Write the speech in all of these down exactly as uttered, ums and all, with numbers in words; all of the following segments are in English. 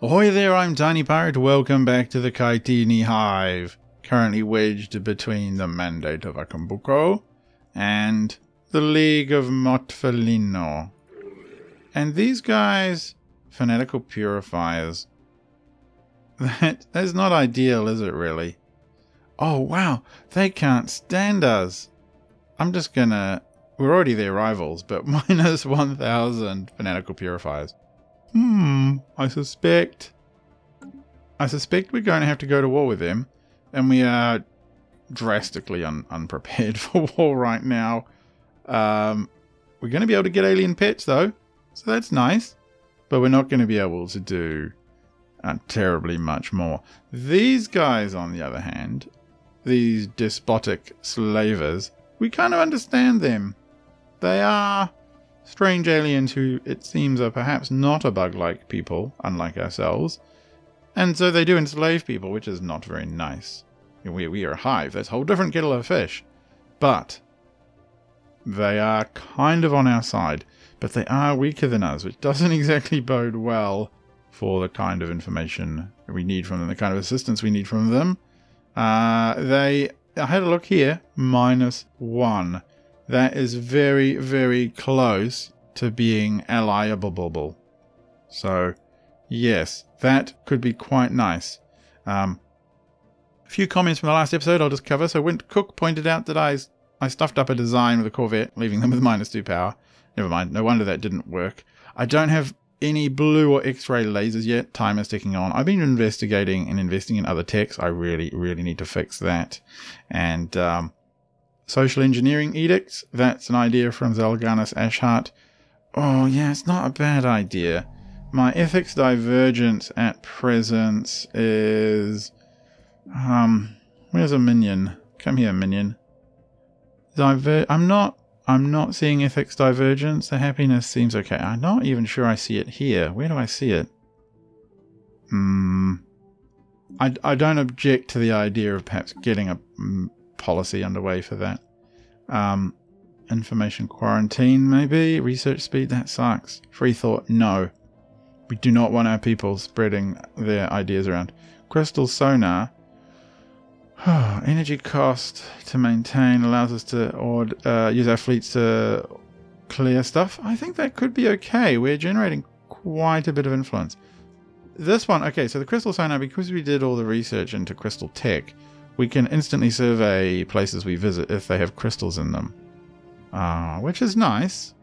Ahoy there, I'm Tiny Pirate, welcome back to the Chitini Hive, currently wedged between the Mandate of Akambuko and the League of Motfelino. And these guys, fanatical purifiers, that, that's not ideal, is it really? Oh wow, they can't stand us. I'm just gonna, we're already their rivals, but minus one thousand fanatical purifiers. Hmm, I suspect... I suspect we're going to have to go to war with them. And we are drastically un unprepared for war right now. Um, we're going to be able to get alien pets, though. So that's nice. But we're not going to be able to do uh, terribly much more. These guys, on the other hand, these despotic slavers, we kind of understand them. They are... strange aliens who, it seems, are perhaps not a bug-like people, unlike ourselves. And so they do enslave people, which is not very nice. We, we are a hive. That's a whole different kettle of fish. But they are kind of on our side. But they are weaker than us, which doesn't exactly bode well for the kind of information we need from them, the kind of assistance we need from them. Uh, they, I had a look here, minus one. That is very, very close to being allyable. So, yes, that could be quite nice. Um, a few comments from the last episode I'll just cover. So, Wint Cook pointed out that I, I stuffed up a design with a Corvette, leaving them with minus two power. Never mind, no wonder that didn't work. I don't have any blue or X-ray lasers yet. Time is ticking on. I've been investigating and investing in other techs. I really, really need to fix that. And, um... social engineering edicts, that's an idea from Zelganus Ashart. Oh yeah, it's not a bad idea. My ethics divergence at present is... Um, where's a minion? Come here, minion. Diver I'm not I'm not seeing ethics divergence. The happiness seems okay. I'm not even sure I see it here. Where do I see it? Hmm. I, I don't object to the idea of perhaps getting a... Mm, policy underway for that. Um, information quarantine, maybe? Research speed? That sucks. Free thought? No. We do not want our people spreading their ideas around. Crystal sonar. Energy cost to maintain allows us to or, uh, use our fleets to clear stuff. I think that could be okay. We're generating quite a bit of influence. This one, okay, so the crystal sonar, because we did all the research into crystal tech, we can instantly survey places we visit if they have crystals in them. Uh, which is nice.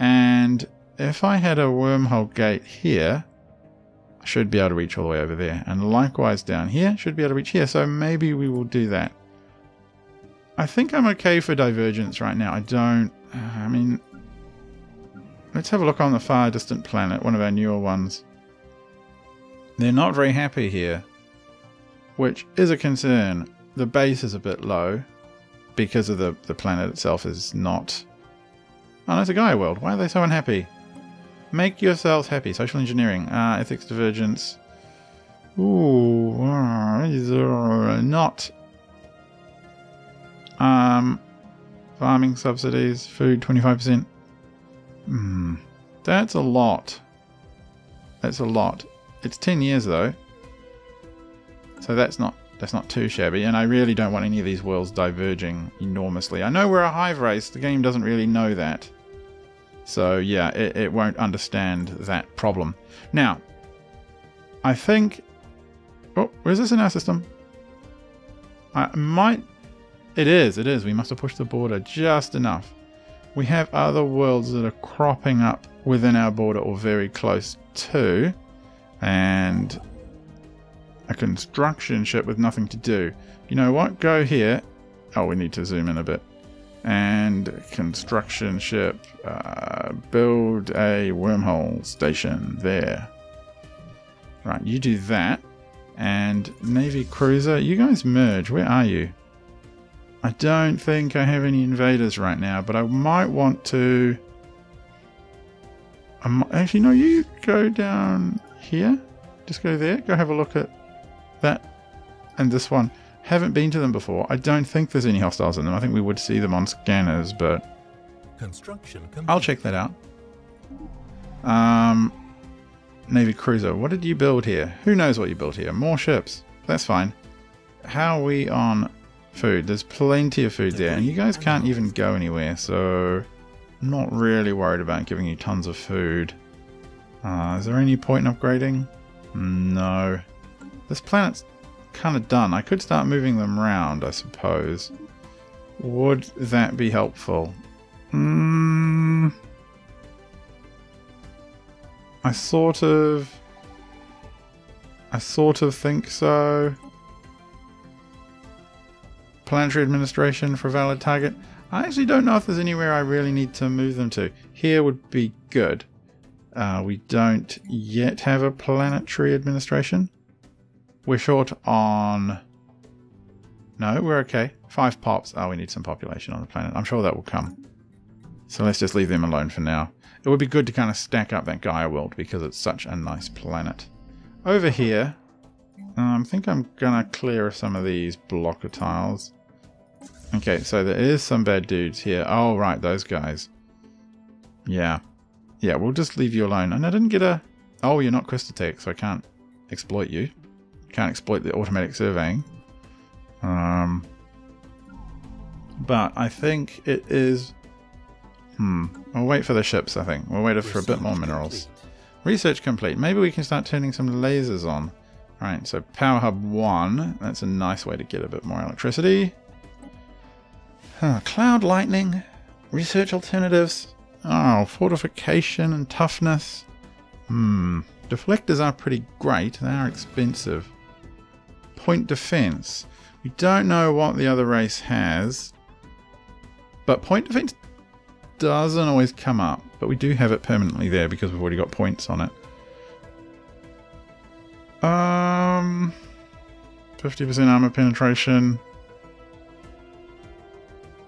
And if I had a wormhole gate here, I should be able to reach all the way over there. And likewise down here, should be able to reach here. So maybe we will do that. I think I'm okay for divergence right now. I don't... I mean... Let's have a look on the far distant planet, one of our newer ones. They're not very happy here, which is a concern. The base is a bit low because of the, the planet itself is not... Oh, that's a Gaia world. Why are they so unhappy? Make yourselves happy. Social engineering. Uh, ethics divergence. Ooh. Not. Um, farming subsidies. Food, twenty-five percent. Hmm. That's a lot. That's a lot. It's ten years, though. So that's not that's not too shabby, and I really don't want any of these worlds diverging enormously. I know we're a hive race, the game doesn't really know that. So yeah, it, it won't understand that problem. Now, I think... Oh, is this in our system? I might... It is, it is. We must have pushed the border just enough. We have other worlds that are cropping up within our border or very close to, and... a construction ship with nothing to do. You know what? Go here. Oh, we need to zoom in a bit. And construction ship. Uh, build a wormhole station there. Right, you do that. And Navy cruiser. You guys merge. Where are you? I don't think I have any invaders right now, but I might want to... I might... Actually, no, you go down here. Just go there. Go have a look at... that and this one. Haven't been to them before. I don't think there's any hostiles in them. I think we would see them on scanners, but construction. I'll check that out. Um, Navy cruiser. What did you build here? Who knows what you built here? More ships. That's fine. How are we on food? There's plenty of food there, and you guys can't even go anywhere, so I'm not really worried about giving you tons of food. Uh, is there any point in upgrading? No. This planet's kind of done. I could start moving them around, I suppose. Would that be helpful? Mm, I sort of... I sort of think so. Planetary administration for a valid target. I actually don't know if there's anywhere I really need to move them to. Here would be good. Uh, we don't yet have a planetary administration. We're short on... No, we're okay. Five pops. Oh, we need some population on the planet. I'm sure that will come. So let's just leave them alone for now. It would be good to kind of stack up that Gaia world because it's such a nice planet. Over here, um, I think I'm going to clear some of these blocker tiles. Okay, so there is some bad dudes here. Oh, right, those guys. Yeah. Yeah, we'll just leave you alone. And I didn't get a... Oh, you're not Christotech, so I can't exploit you. Can't exploit the automatic surveying. Um, but I think it is... Hmm. We'll wait for the ships, I think. We'll wait for a bit more minerals. Research complete. Maybe we can start turning some lasers on. Alright, so power hub one. That's a nice way to get a bit more electricity. Huh, cloud lightning. Research alternatives. Oh, fortification and toughness. Hmm. Deflectors are pretty great. They are expensive. Point defense. We don't know what the other race has. But point defense doesn't always come up. But we do have it permanently there because we've already got points on it. Um, fifty percent armor penetration.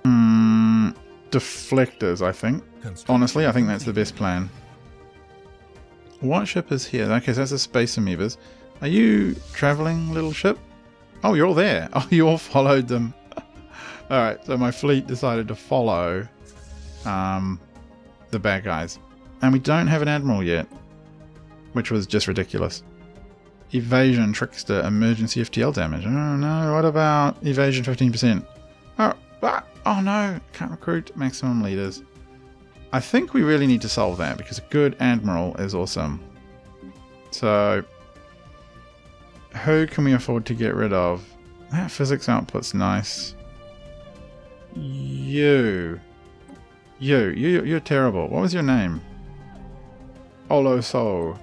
Mm, deflectors, I think. Honestly, I think that's the best plan. What ship is here? Okay, so that's the space amoebas. Are you traveling, little ship? Oh, you're all there. Oh, you all followed them. Alright, so my fleet decided to follow um, the bad guys. And we don't have an admiral yet, which was just ridiculous. Evasion, trickster, emergency F T L damage. Oh no, what about evasion fifteen percent? Oh, oh no, can't recruit maximum leaders. I think we really need to solve that because a good admiral is awesome. So... who can we afford to get rid of? That physics output's nice. You. You. you you're terrible. What was your name? Oloso.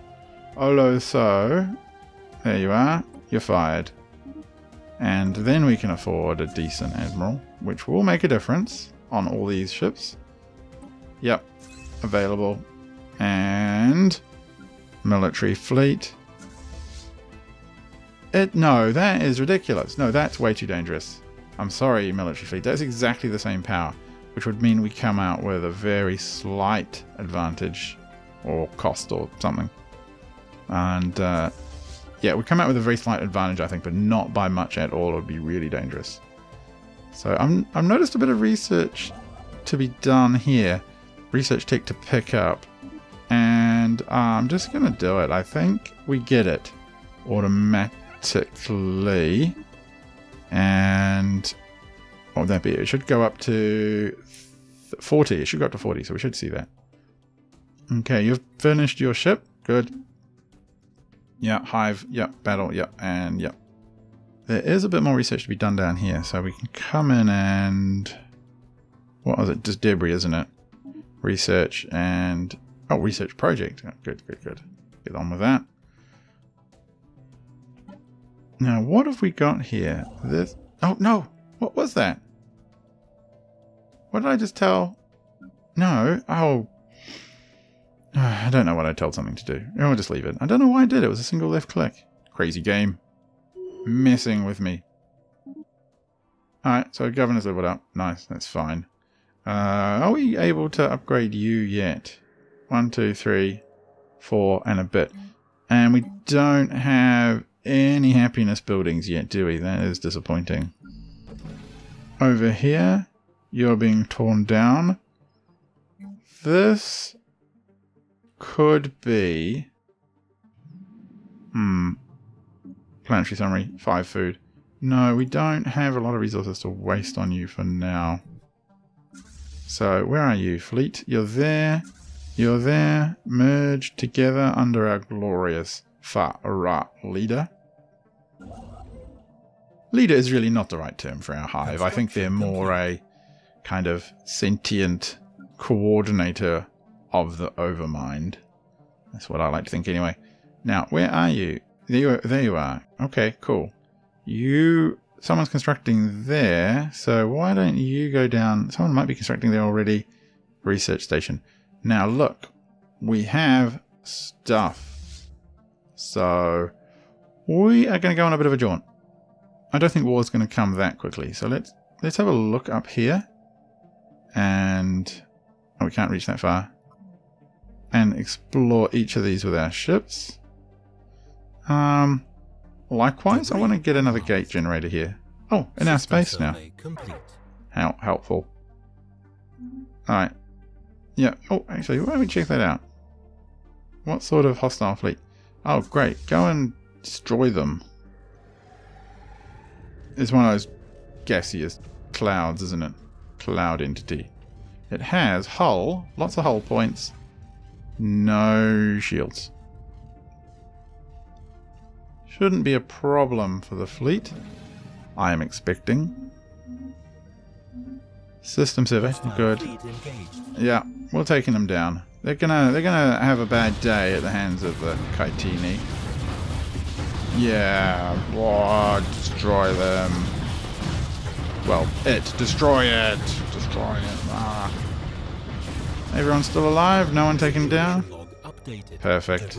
Oloso. There you are. You're fired. And then we can afford a decent admiral, which will make a difference on all these ships. Yep. Available. And... military fleet. It, no, that is ridiculous. No, that's way too dangerous. I'm sorry, military fleet. That's exactly the same power, which would mean we come out with a very slight advantage or cost or something. And, uh, yeah, we come out with a very slight advantage, I think, but not by much at all. It would be really dangerous. So I'm, I've noticed a bit of research to be done here. Research tech to pick up. And uh, I'm just going to do it. I think we get it. Automatic. And what would that be? It should go up to forty. It should go up to forty, so we should see that. Okay, you've finished your ship. Good. Yeah, hive. Yeah, battle. Yeah, and yeah. There is a bit more research to be done down here, so we can come in and... what was it? Just debris, isn't it? Research and... oh, research project. Good, good, good. Get on with that. Now, what have we got here? This. Oh, no. What was that? What did I just tell? No. Oh. I don't know what I told something to do. I'll just leave it. I don't know why I did. It was a single left click. Crazy game. Messing with me. Alright, so governor's leveled up. Nice. That's fine. Uh, are we able to upgrade you yet? One, two, three, four, and a bit. And we don't have... any happiness buildings yet, do we? That is disappointing. Over here, you're being torn down. This could be Hmm. Planetary summary, five food. No, we don't have a lot of resources to waste on you for now. So, where are you, fleet? You're there. You're there. Merge together under our glorious Fa'ara leader. Leader is really not the right term for our hive. I think they're more a kind of sentient coordinator of the Overmind. That's what I like to think anyway. Now, where are you? There you are. There you are. Okay, cool. You, someone's constructing there, so why don't you go down? Someone might be constructing there already. Research station. Now look, we have stuff. So we are going to go on a bit of a jaunt. I don't think war is going to come that quickly. So let's let's have a look up here. And oh, we can't reach that far. And explore each of these with our ships. Um, likewise, I want to get another gate generator here. Oh, in our space now. How helpful. Alright. Yeah. Oh, actually, why don't we check that out? What sort of hostile fleet? Oh, great. Go and destroy them. It's one of those gaseous clouds, isn't it? Cloud entity. It has hull. Lots of hull points. No shields. Shouldn't be a problem for the fleet, I am expecting. System survey, good. Yeah, we're taking them down. They're gonna, they're gonna have a bad day at the hands of the Chitini. Yeah, oh, destroy them. Well, it, destroy it, destroy it. Ah. Everyone's still alive. No one taken down. Perfect.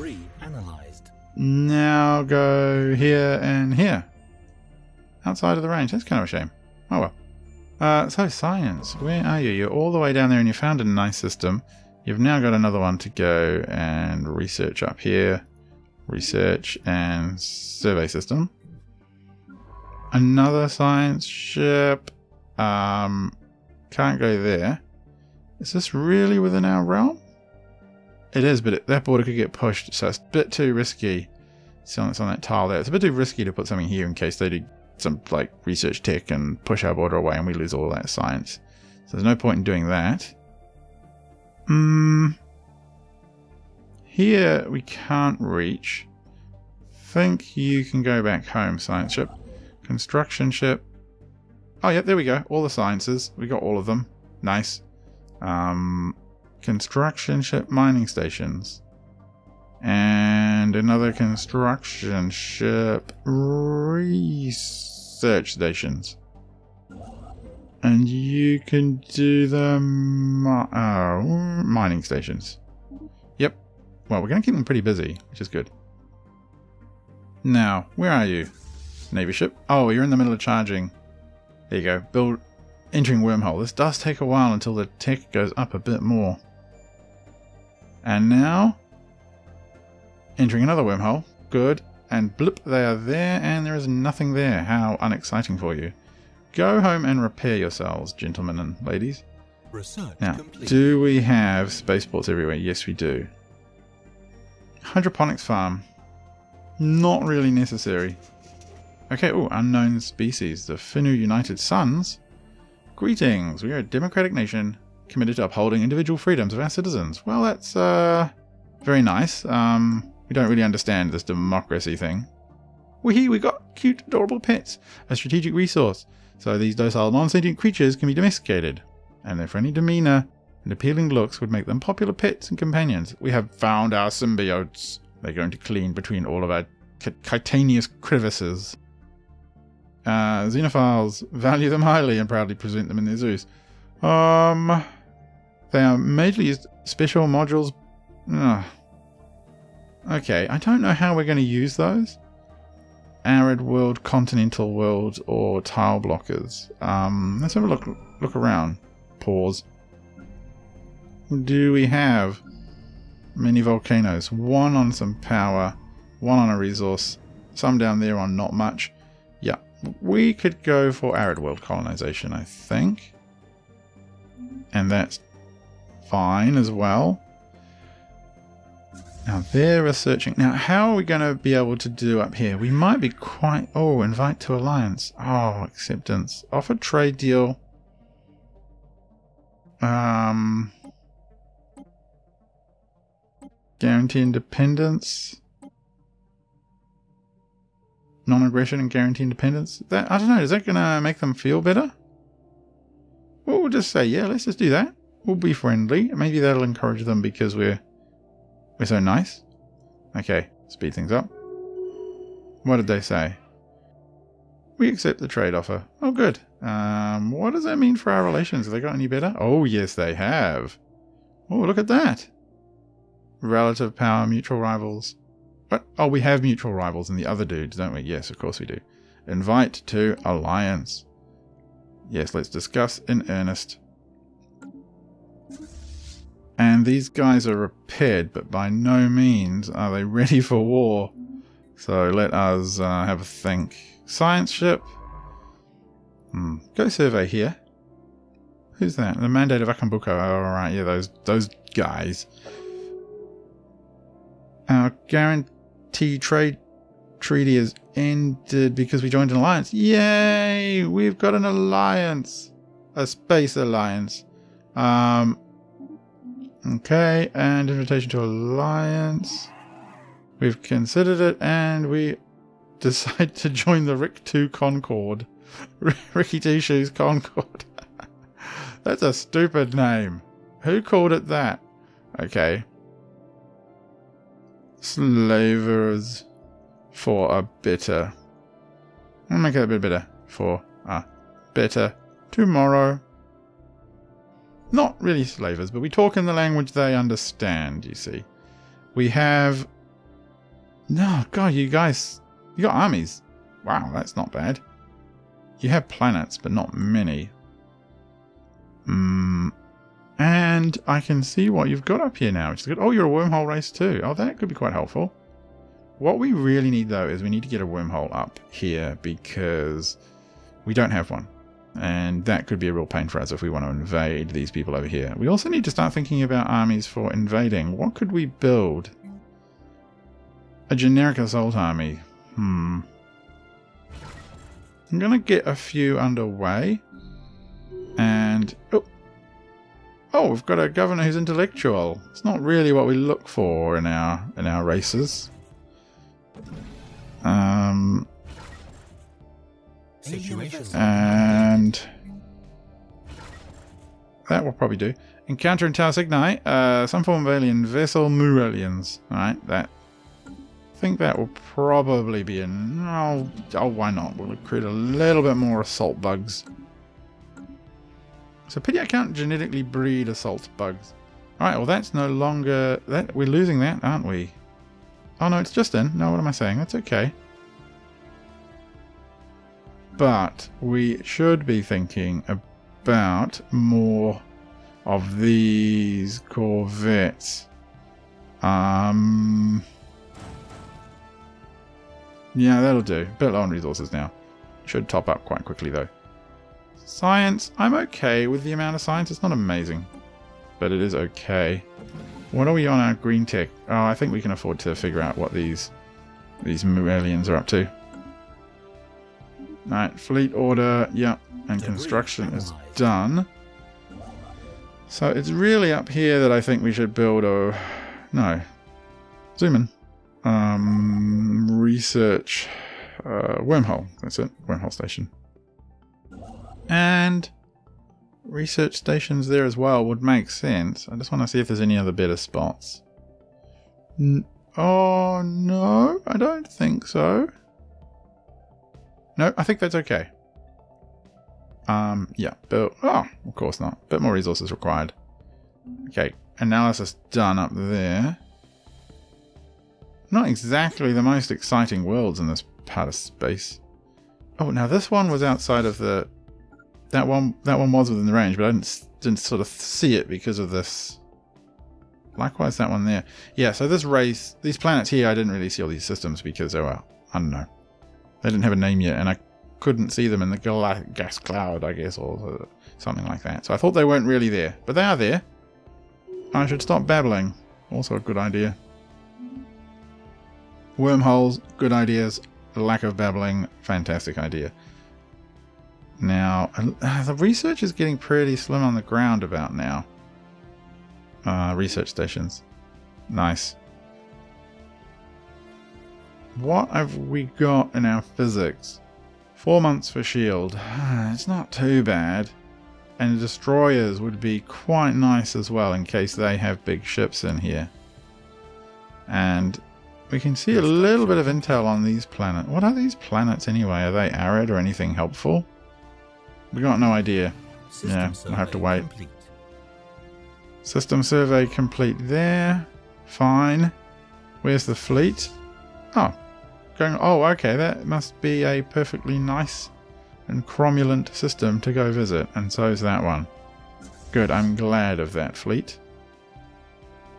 Now go here and here. Outside of the range. That's kind of a shame. Oh well. Uh, so science. Where are you? You're all the way down there and you found a nice system. You've now got another one to go and research up here. Research and survey system. Another science ship. Um, can't go there. Is this really within our realm? It is, but it, that border could get pushed, so it's a bit too risky. It's on, it's on that tile there. It's a bit too risky to put something here in case they do some like research tech and push our border away and we lose all that science. So there's no point in doing that. Mm. Here we can't reach. Think you can go back home, science ship. Construction ship. Oh, yeah, there we go. All the sciences. We got all of them. Nice. Um... Construction ship, mining stations, and another construction ship, research stations, and you can do the mi uh, mining stations. Yep. Well, we're going to keep them pretty busy, which is good. Now, where are you, Navy ship? Oh, you're in the middle of charging. There you go. Build entering wormhole. This does take a while until the tech goes up a bit more. And now, entering another wormhole. Good. And blip, they are there, and there is nothing there. How unexciting for you. Go home and repair yourselves, gentlemen and ladies. Research now, complete. Do we have spaceports everywhere? Yes, we do. Hydroponics farm. Not really necessary. Okay, oh, unknown species. The Finu United Suns. Greetings. We are a democratic nation committed to upholding individual freedoms of our citizens. Well, that's uh, very nice. Um, we don't really understand this democracy thing. Wee-hee, we got cute, adorable pets, a strategic resource. So these docile, non-sentient creatures can be domesticated, and their friendly demeanor and appealing looks would make them popular pets and companions. We have found our symbiotes. They're going to clean between all of our chitanious crevices. Uh, xenophiles value them highly and proudly present them in their zoos. Um, they are majorly used special modules. Ugh. Okay, I don't know how we're going to use those. Arid world, continental world, or tile blockers. Um, let's have a look. Look around. Pause. Do we have many volcanoes? One on some power, one on a resource, some down there on not much. We could go for arid world colonization, I think. And that's fine as well. Now they're researching. Now how are we going to be able to do up here? We might be quite... Oh, invite to alliance. Oh, acceptance. Offer trade deal. Um... Guarantee independence. Non-aggression and guarantee independence. That, I don't know, is that going to make them feel better? Well, we'll just say, yeah, let's just do that. We'll be friendly. Maybe that'll encourage them because we're we're so nice. Okay, speed things up. What did they say? We accept the trade offer. Oh, good. Um, what does that mean for our relations? Have they got any better? Oh, yes, they have. Oh, look at that. Relative power, mutual rivals. What? Oh, we have mutual rivals in the other dudes, don't we? Yes, of course we do. Invite to alliance. Yes, let's discuss in earnest. And these guys are repaired, but by no means are they ready for war. So let us uh, have a think. Science ship. Hmm. Go survey here. Who's that? The Mandate of Akambuko. Oh, all right, yeah, those those guys. Our guarantee trade treaty has ended because we joined an alliance. Yay! We've got an alliance. A space alliance. Um, okay, and invitation to alliance. We've considered it and we decide to join the Rick two Concord. Ricky Two Shoes Concord. That's a stupid name. Who called it that? Okay. Slavers for a better. I'll make it a bit better. For a better tomorrow. Not really slavers, but we talk in the language they understand, you see. We have... No, God, you guys... You got armies. Wow, that's not bad. You have planets, but not many. Hmm... And I can see what you've got up here now, which is good. Oh, you're a wormhole race too. Oh, that could be quite helpful. What we really need, though, is we need to get a wormhole up here because we don't have one. And that could be a real pain for us if we want to invade these people over here. We also need to start thinking about armies for invading. What could we build? A generic assault army. Hmm. I'm going to get a few underway. And... Oh. Oh, we've got a governor who's intellectual. It's not really what we look for in our in our races. Um, and that will probably do. Encounter in Tau Cygni, uh, some form of alien vessel, Murelians. All right, that. I think that will probably be an. Oh, oh, why not? We'll create a little bit more assault bugs. So pity I can't genetically breed assault bugs. Alright, well that's no longer... that we're losing that, aren't we? Oh no, it's just in. No, what am I saying? That's okay. But we should be thinking about more of these corvettes. Um, yeah, that'll do. Bit low on resources now. Should top up quite quickly though. Science. I'm okay with the amount of science. It's not amazing, but it is okay. What are we on our green tech? Oh, I think we can afford to figure out what these these Murelians are up to. Alright, fleet order. Yep, and construction is done. So it's really up here that I think we should build a... No. Zoom in. Um, research. Uh, wormhole. That's it. Wormhole station. And research stations there as well would make sense. I just want to see if there's any other better spots. N oh, no, I don't think so. No, I think that's okay. Um, yeah, but, oh, of course not. A bit more resources required. Okay, analysis done up there. Not exactly the most exciting worlds in this part of space. Oh, now this one was outside of the... That one, that one was within the range, but I didn't, didn't sort of see it because of this. Likewise, that one there. Yeah, so this race, these planets here, I didn't really see all these systems because they were, I don't know. They didn't have a name yet, and I couldn't see them in the gal gas cloud, I guess, or something like that. So I thought they weren't really there, but they are there. I should stop babbling. Also a good idea. Wormholes, good ideas. Lack of babbling, fantastic idea. Now, the research is getting pretty slim on the ground about now. Uh, research stations. Nice. What have we got in our physics? Four months for shield. It's not too bad. And destroyers would be quite nice as well in case they have big ships in here. And we can see a little bit of intel on these planets. What are these planets anyway? Are they arid or anything helpful? We got no idea. Yeah, we'll have to wait. Complete. System survey complete there. Fine. Where's the fleet? Oh. Going, oh, okay. That must be a perfectly nice and cromulent system to go visit. And so's that one. Good. I'm glad of that fleet.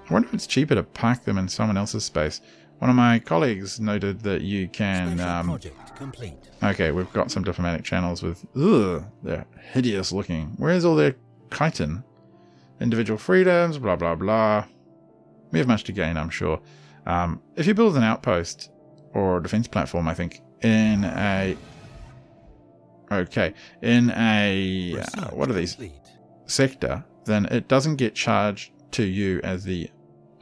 I wonder if it's cheaper to park them in someone else's space. One of my colleagues noted that you can... Um, project complete. Okay, we've got some diplomatic channels with... Ugh, they're hideous looking. Where's all their chitin? Individual freedoms, blah, blah, blah. We have much to gain, I'm sure. Um, if you build an outpost or defense platform, I think, in a... Okay, in a... Uh, what are these? Sector, then it doesn't get charged to you as the...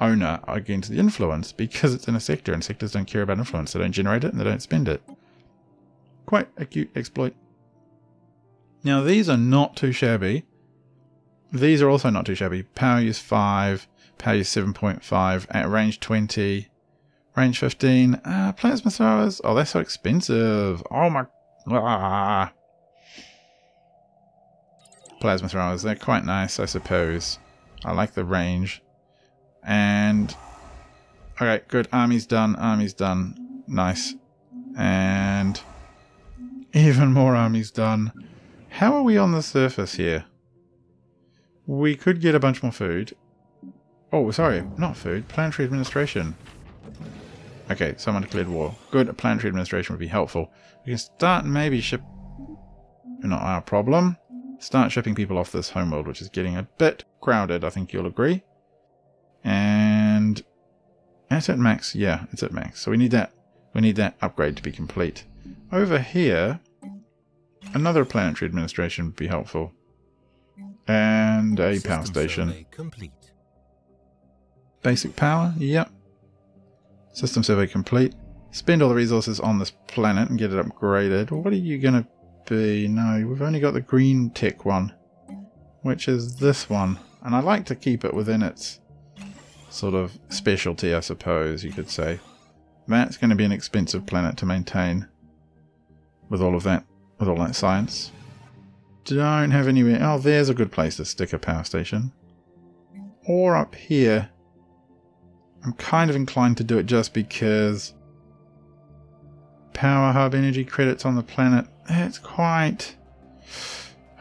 owner against the influence, because it's in a sector and sectors don't care about influence. They don't generate it and they don't spend it. Quite a cute exploit. Now these are not too shabby. These are also not too shabby. Power use five, power use seven point five, at range twenty, range fifteen. Uh, plasma throwers. Oh, they're so expensive. Oh my... Ah. Plasma throwers. They're quite nice, I suppose. I like the range. And okay, good. Army's done. Army's done. Nice. And even more army's done. How are we on the surface here? We could get a bunch more food. Oh, sorry, not food. Planetary administration. Okay, someone declared war. Good. Planetary administration would be helpful. We can start maybe ship. Not our problem. Start shipping people off this homeworld, which is getting a bit crowded. I think you'll agree. And it's at max, yeah, it's at max. So we need that we need that upgrade to be complete. Over here, another planetary administration would be helpful. And a power station. Complete. Basic power, yep. System survey complete. Spend all the resources on this planet and get it upgraded. What are you gonna be? No, we've only got the green tech one, which is this one. And I like to keep it within its sort of specialty, I suppose you could say. That's going to be an expensive planet to maintain with all of that, with all that science. Don't have anywhere. Oh, there's a good place to stick a power station. Or up here. I'm kind of inclined to do it just because power hub energy credits on the planet, it's quite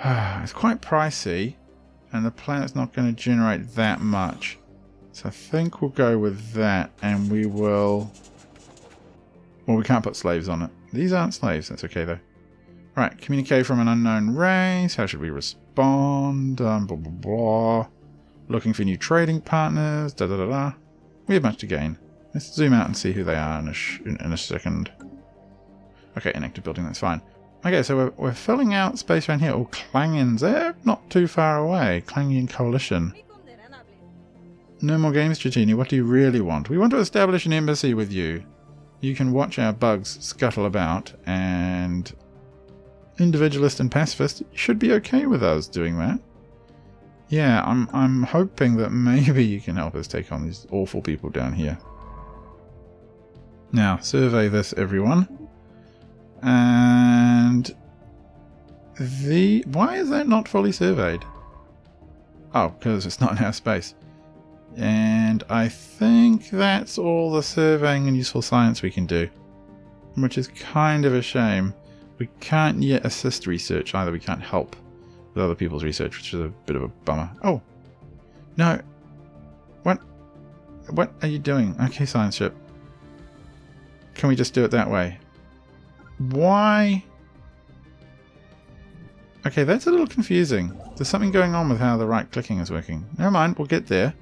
it's quite pricey and the planet's not going to generate that much. So I think we'll go with that, and we will... Well, we can't put slaves on it. These aren't slaves. That's okay, though. Right, communicate from an unknown race. How should we respond? Um, blah, blah, blah. Looking for new trading partners. Da, da, da, da. We have much to gain. Let's zoom out and see who they are in a, sh in a second. Okay, inactive building. That's fine. Okay, so we're, we're filling out space around here. Oh, Klangians. They're not too far away. Klangian coalition. No more games, Chitini. What do you really want? We want to establish an embassy with you. You can watch our bugs scuttle about, and individualist and pacifist should be okay with us doing that. Yeah, I'm I'm hoping that maybe you can help us take on these awful people down here. Now, survey this, everyone. And the why is that not fully surveyed? Oh, because it's not in our space. And I think that's all the surveying and useful science we can do, which is kind of a shame. We can't yet assist research either. We can't help with other people's research, which is a bit of a bummer. Oh, no. What? What are you doing? Okay, science ship. Can we just do it that way? Why? Okay, that's a little confusing. There's something going on with how the right clicking is working. Never mind, we'll get there.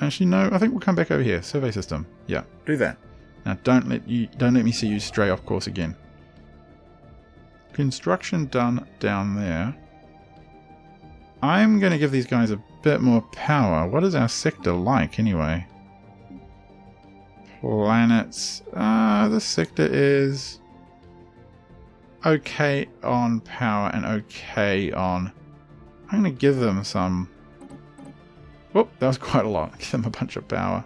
Actually, no. I think we'll come back over here. Survey system. Yeah. Do that. Now, don't let you don't let me see you stray off course again. Construction done down there. I'm going to give these guys a bit more power. What is our sector like, anyway? Planets. Ah, uh, this sector is okay on power and okay on... I'm going to give them some... Whoop, that was quite a lot. Give them a bunch of power.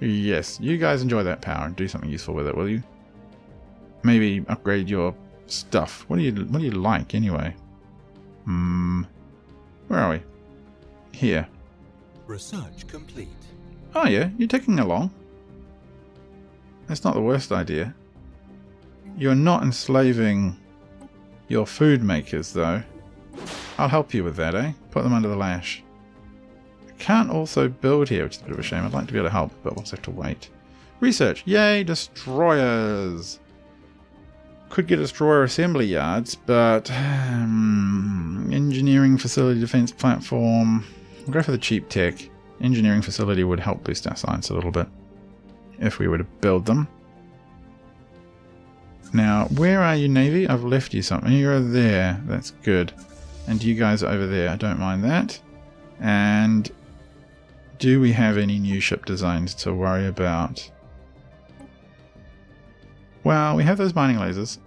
Yes, you guys enjoy that power and do something useful with it, will you? Maybe upgrade your stuff. What do you What do you like, anyway? Hmm... Where are we? Here. Research complete. Oh yeah, you're ticking along. That's not the worst idea. You're not enslaving your food makers, though. I'll help you with that, eh? Put them under the lash. I can't also build here, which is a bit of a shame. I'd like to be able to help, but we'll just have to wait. Research! Yay! Destroyers! Could get destroyer assembly yards, but... Um, engineering facility, defense platform... We'll go for the cheap tech. Engineering facility would help boost our science a little bit. If we were to build them. Now, where are you, Navy? I've left you something. You're there. That's good. And you guys are over there. I don't mind that. And... Do we have any new ship designs to worry about? Well, we have those mining lasers.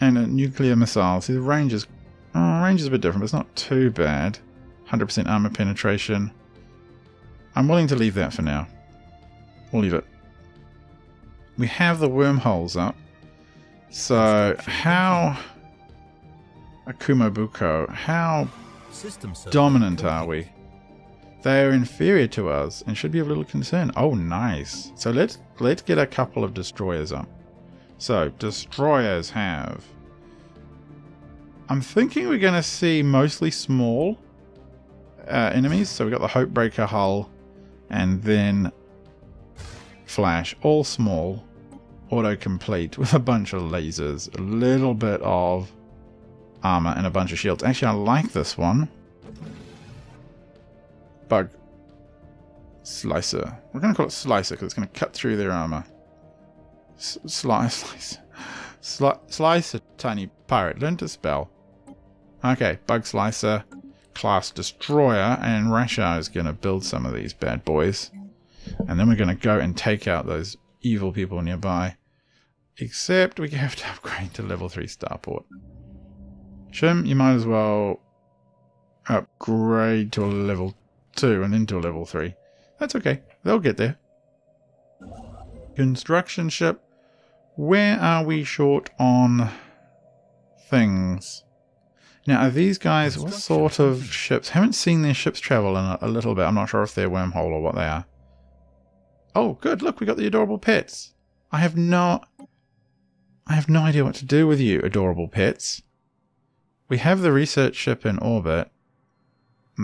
And a nuclear missile. See, the range is... Oh, range is a bit different, but it's not too bad. one hundred percent armor penetration. I'm willing to leave that for now. We'll leave it. We have the wormholes up. So, how... Akambuko, how dominant are we? They are inferior to us and should be of little concern. Oh, nice. So, let's, let's get a couple of destroyers up. So, destroyers have... I'm thinking we're going to see mostly small uh, enemies. So, we've got the Hopebreaker hull and then Flash. All small. Autocomplete with a bunch of lasers. A little bit of armor and a bunch of shields. Actually, I like this one. Bug Slicer. We're going to call it Slicer because it's going to cut through their armor. Slice, slice, slice, slice a tiny pirate. Learn to spell. Okay, Bug Slicer, class Destroyer, and Rashar is going to build some of these bad boys, and then we're going to go and take out those evil people nearby. Except we have to upgrade to level three starport. Shim, you might as well upgrade to a level two and then to a level three. That's okay. They'll get there. Construction ship. Where are we short on things? Now, are these guys, what sort of ships? Haven't seen their ships travel in a, a little bit. I'm not sure if they're wormhole or what they are. Oh, good. Look, we got the adorable pets. I have not... I have no idea what to do with you, adorable pets. We have the research ship in orbit.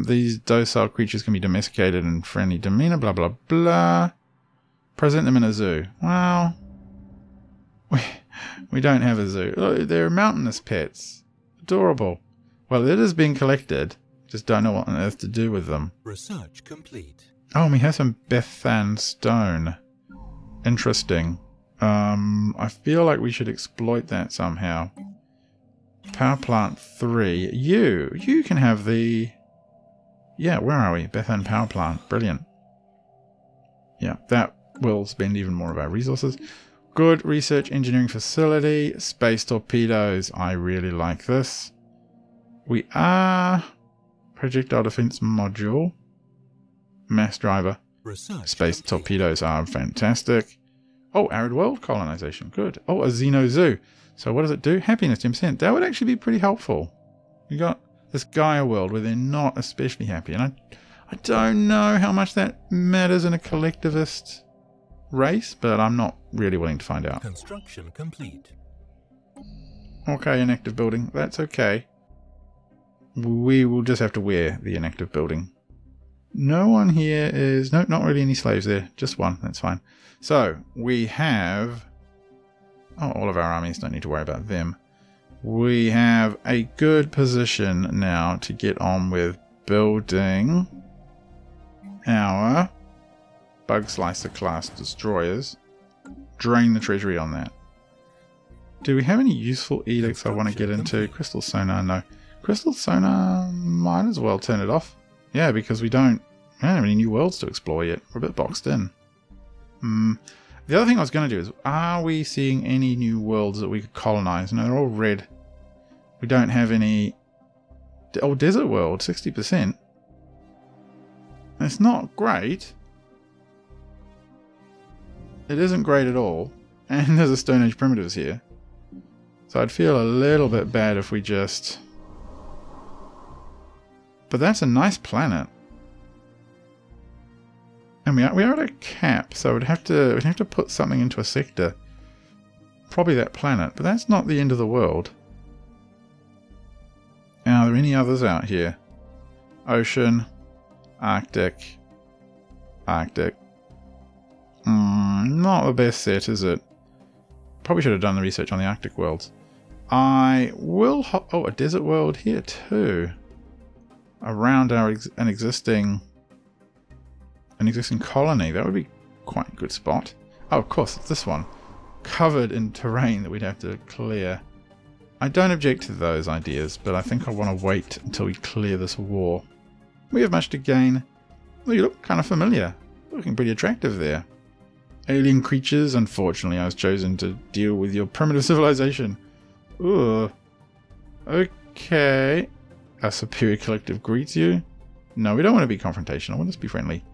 These docile creatures can be domesticated in friendly demeanor, blah, blah, blah. Present them in a zoo. Well... We, we don't have a zoo. Look, they're mountainous pets. Adorable. Well, it is being collected. Just don't know what on earth to do with them. Research complete. Oh, and we have some Bethan stone. Interesting. Um, I feel like we should exploit that somehow. Power plant three. You! You can have the... Yeah, where are we? Bethan power plant. Brilliant. Yeah, that will spend even more of our resources. Good research engineering facility. Space torpedoes. I really like this. We are... Projectile defense module. Mass driver. Research space complete. Torpedoes are fantastic. Oh, arid world colonization. Good. Oh, a xeno zoo. So what does it do? Happiness ten percent. That would actually be pretty helpful. You got this Gaia world where they're not especially happy. And I, I don't know how much that matters in a collectivist race, but I'm not really willing to find out. Construction complete. Okay, inactive building. That's okay. We will just have to wear the inactive building. No one here is... No, not really any slaves there. Just one. That's fine. So, we have... Oh, all of our armies. Don't need to worry about them. We have a good position now to get on with building our Bug Slicer class destroyers. Drain the treasury on that. Do we have any useful edicts I want to get into? Crystal Sonar, no. Crystal Sonar, might as well turn it off. Yeah, because we don't, we don't have any new worlds to explore yet. We're a bit boxed in. Mm. The other thing I was going to do is, are we seeing any new worlds that we could colonize? No, they're all red. We don't have any... Oh, Desert World, sixty percent. That's not great. It isn't great at all. And there's a Stone Age Primitives here. So I'd feel a little bit bad if we just... But that's a nice planet. And we are, we are at a cap, so we'd have to we'd have to put something into a sector. Probably that planet, but that's not the end of the world. Now, are there any others out here? Ocean, Arctic, Arctic. Mm, not the best set, is it? Probably should have done the research on the Arctic worlds. I will hop... Oh, a desert world here too. Around our ex an existing... An existing colony. That would be quite a good spot. Oh, of course, it's this one. Covered in terrain that we'd have to clear. I don't object to those ideas, but I think I want to wait until we clear this war. We have much to gain. Well, you look kind of familiar. Looking pretty attractive there. Alien creatures, unfortunately, I was chosen to deal with your primitive civilization. Ooh. Okay. Our superior collective greets you. No, we don't want to be confrontational. We'll just be friendly.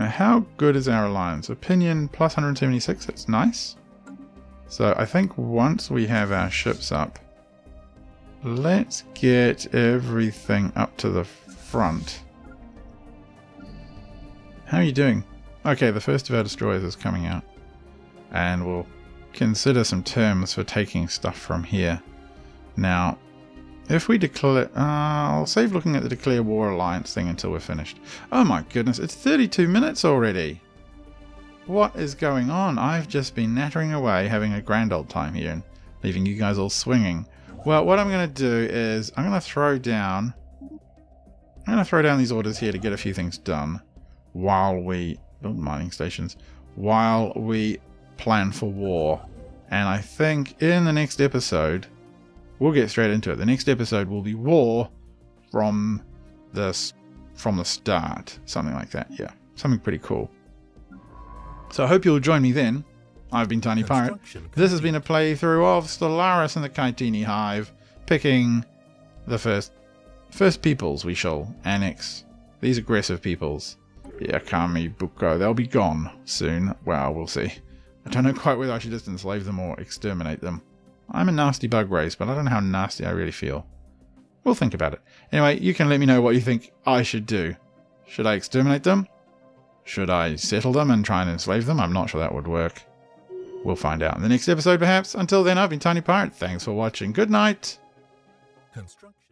Now, how good is our alliance? Opinion plus one hundred seventy-six. That's nice. So I think once we have our ships up, let's get everything up to the front. How are you doing? Okay, the first of our destroyers is coming out. And we'll consider some terms for taking stuff from here. Now, if we declare... Uh, I'll save looking at the Declare War Alliance thing until we're finished. Oh my goodness, it's thirty-two minutes already! What is going on? I've just been nattering away, having a grand old time here, and leaving you guys all swinging. Well, what I'm going to do is, I'm going to throw down... I'm going to throw down these orders here to get a few things done. While we... build mining stations, while we plan for war. And I think in the next episode, we'll get straight into it. The next episode will be war from the, from the start. Something like that, yeah. Something pretty cool. So I hope you'll join me then. I've been Tiny Pirate. This has been a playthrough of Stellaris and the Chitini Hive, picking the first, first peoples we shall annex. These aggressive peoples. Yeah, Akambuko, they'll be gone soon. Well, we'll see. I don't know quite whether I should just enslave them or exterminate them. I'm a nasty bug race, but I don't know how nasty I really feel. We'll think about it. Anyway, you can let me know what you think I should do. Should I exterminate them? Should I settle them and try and enslave them? I'm not sure that would work. We'll find out in the next episode, perhaps. Until then, I've been Tiny Pirate. Thanks for watching. Good night. Construction.